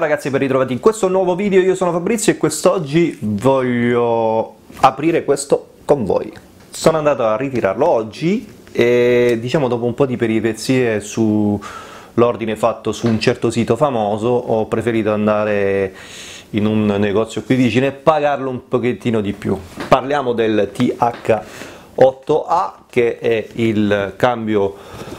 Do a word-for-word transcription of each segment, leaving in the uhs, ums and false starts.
Ciao ragazzi, ben ritrovati in questo nuovo video. Io sono Fabrizio e quest'oggi voglio aprire questo con voi. Sono andato a ritirarlo oggi e diciamo dopo un po' di peripezie sull'ordine fatto su un certo sito famoso ho preferito andare in un negozio qui vicino e pagarlo un pochettino di più. Parliamo del T H otto A che è il cambio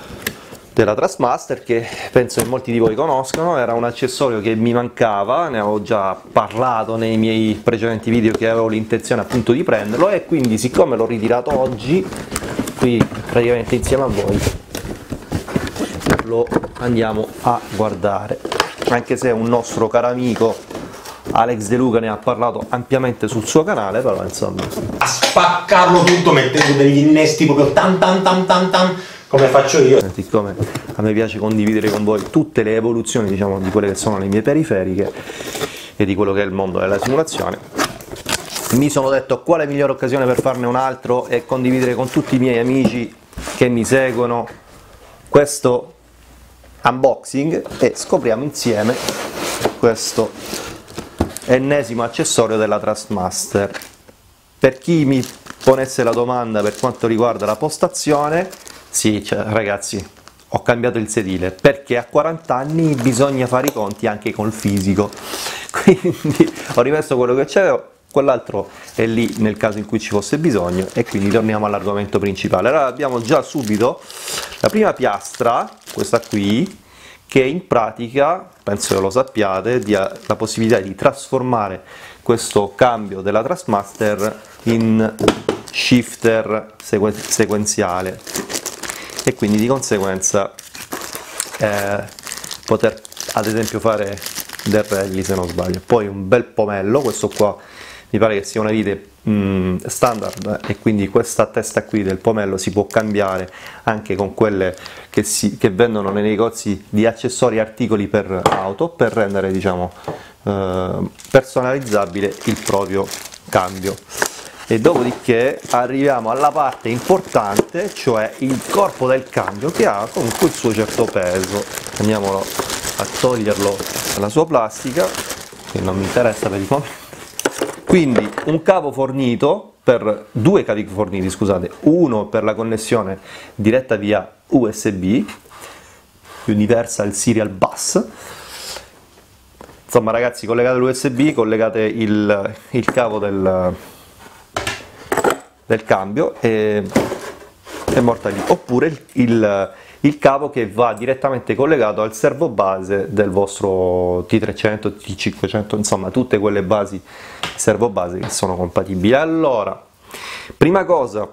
della Thrustmaster, che penso che molti di voi conoscono. Era un accessorio che mi mancava, ne avevo già parlato nei miei precedenti video che avevo l'intenzione appunto di prenderlo, e quindi siccome l'ho ritirato oggi qui praticamente insieme a voi lo andiamo a guardare, anche se un nostro caro amico Alex De Luca ne ha parlato ampiamente sul suo canale, però insomma a spaccarlo tutto mettendo degli innesti proprio tan tan tan tan tan come faccio io. Siccome a me piace condividere con voi tutte le evoluzioni, diciamo, di quelle che sono le mie periferiche e di quello che è il mondo della simulazione, mi sono detto quale migliore occasione per farne un altro e condividere con tutti i miei amici che mi seguono questo unboxing, e scopriamo insieme questo ennesimo accessorio della Thrustmaster. Per chi mi ponesse la domanda per quanto riguarda la postazione, sì, cioè, ragazzi, ho cambiato il sedile perché a quaranta anni bisogna fare i conti anche col fisico, quindi ho rimesso quello che c'avevo, quell'altro è lì nel caso in cui ci fosse bisogno, e quindi torniamo all'argomento principale. Allora, abbiamo già subito la prima piastra, questa qui, che in pratica, penso che lo sappiate, dia la possibilità di trasformare questo cambio della Thrustmaster in shifter sequen sequenziale. E quindi di conseguenza eh, poter ad esempio fare del rally, se non sbaglio. Poi un bel pomello, questo qua mi pare che sia una vite mm, standard, eh, e quindi questa testa qui del pomello si può cambiare anche con quelle che, si, che vendono nei negozi di accessori e articoli per auto, per rendere, diciamo, eh, personalizzabile il proprio cambio. E dopodiché arriviamo alla parte importante, cioè il corpo del cambio, che ha comunque il suo certo peso. Andiamolo a toglierlo dalla sua plastica, che non mi interessa per il momento. Quindi un cavo fornito, per due cavi forniti, scusate, uno per la connessione diretta via U S B, Universal Serial Bus. Insomma ragazzi, collegate l'U S B, collegate il, il cavo del... del cambio e è morta lì, oppure il, il, il cavo che va direttamente collegato al servo base del vostro T trecento, T cinquecento, insomma tutte quelle basi servo base che sono compatibili. Allora, prima cosa,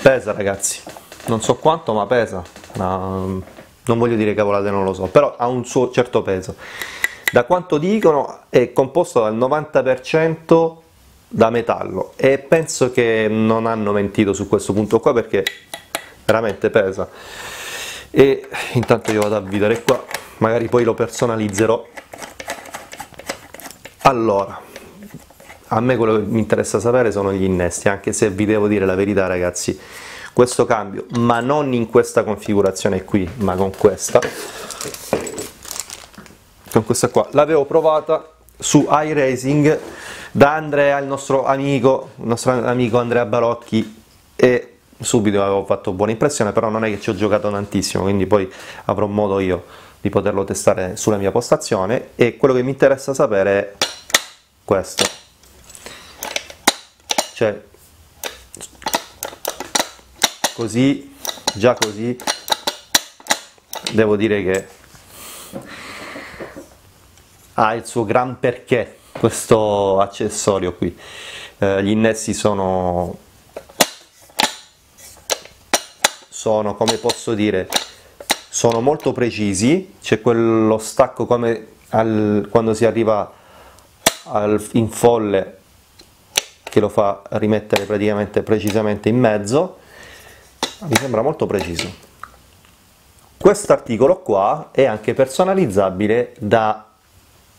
pesa ragazzi, non so quanto ma pesa, no, non voglio dire cavolate, non lo so, però ha un suo certo peso. Da quanto dicono è composto dal novanta per cento da metallo, e penso che non hanno mentito su questo punto qua, perché veramente pesa. E intanto io vado a vedere qua, magari poi lo personalizzerò. Allora, a me quello che mi interessa sapere sono gli innesti, anche se vi devo dire la verità ragazzi, questo cambio, ma non in questa configurazione qui, ma con questa con questa qua, l'avevo provata su iRacing da Andrea, il nostro amico, il nostro amico Andrea Barocchi, e subito avevo fatto buona impressione, però non è che ci ho giocato tantissimo, quindi poi avrò modo io di poterlo testare sulla mia postazione. E quello che mi interessa sapere è questo, cioè così, già così devo dire che ha il suo gran perché questo accessorio qui. Eh, gli innesti sono sono come posso dire, sono molto precisi, c'è quello stacco come al, quando si arriva al, in folle, che lo fa rimettere praticamente precisamente in mezzo. Mi sembra molto preciso. Quest'articolo qua è anche personalizzabile da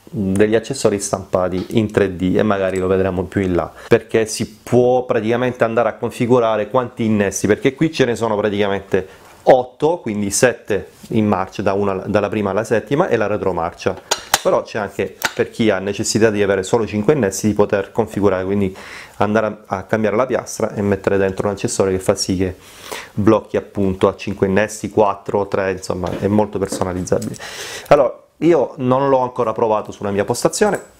degli accessori stampati in tre D, e magari lo vedremo più in là, perché si può praticamente andare a configurare quanti innesti, perché qui ce ne sono praticamente otto, quindi sette in marcia da una, dalla prima alla settima, e la retromarcia. Però c'è anche, per chi ha necessità di avere solo cinque innesti, di poter configurare, quindi andare a, a cambiare la piastra e mettere dentro un accessorio che fa sì che blocchi appunto a cinque innesti, quattro, tre, insomma è molto personalizzabile. Allora, io non l'ho ancora provato sulla mia postazione,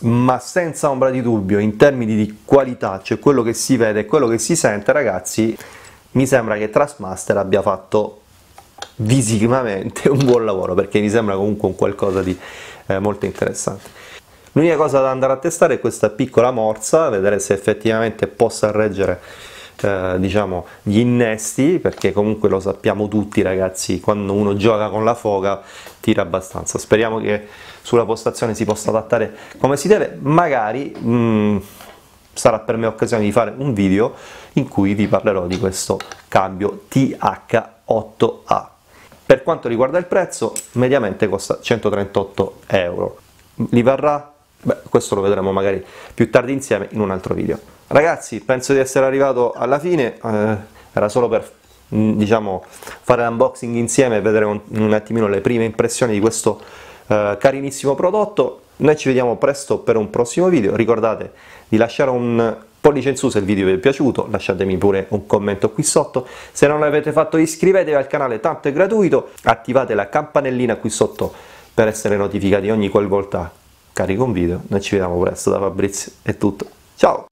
ma senza ombra di dubbio in termini di qualità, cioè quello che si vede e quello che si sente, ragazzi, mi sembra che Thrustmaster abbia fatto visivamente un buon lavoro, perché mi sembra comunque un qualcosa di eh, molto interessante. L'unica cosa da andare a testare è questa piccola morsa, vedere se effettivamente possa reggere eh, diciamo gli innesti, perché comunque lo sappiamo tutti, ragazzi, quando uno gioca con la foga tira abbastanza. Speriamo che sulla postazione si possa adattare come si deve. Magari mh, sarà per me occasione di fare un video in cui vi parlerò di questo cambio T H otto A. Per quanto riguarda il prezzo, mediamente costa centotrentotto euro. Li varrà? Beh, questo lo vedremo magari più tardi insieme in un altro video. Ragazzi, penso di essere arrivato alla fine, eh, era solo per diciamo fare l'unboxing insieme e vedere un, un attimino le prime impressioni di questo eh, carinissimo prodotto. Noi ci vediamo presto per un prossimo video. Ricordate di lasciare un pollice in su se il video vi è piaciuto, lasciatemi pure un commento qui sotto. Se non l'avete fatto, iscrivetevi al canale, tanto è gratuito, attivate la campanellina qui sotto per essere notificati ogni qualvolta carico un video. Noi ci vediamo presto, da Fabrizio è tutto, ciao!